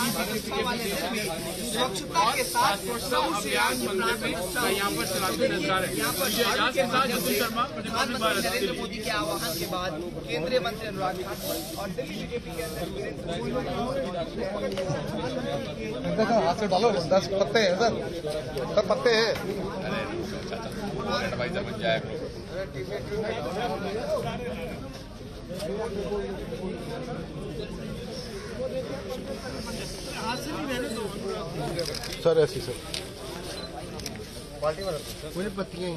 स्वच्छता के साथ यहाँ पर चलाते नजर प्रधानमंत्री नरेंद्र मोदी के आह्वान के बाद केंद्रीय मंत्री अनुराग ठाकुर और दिल्ली बीजेपी के अंदर हाथ से डालो 10 पत्ते हैं सर, सब पत्ते हैं सर। ऐसी सर मुझे पत्तियाँ ही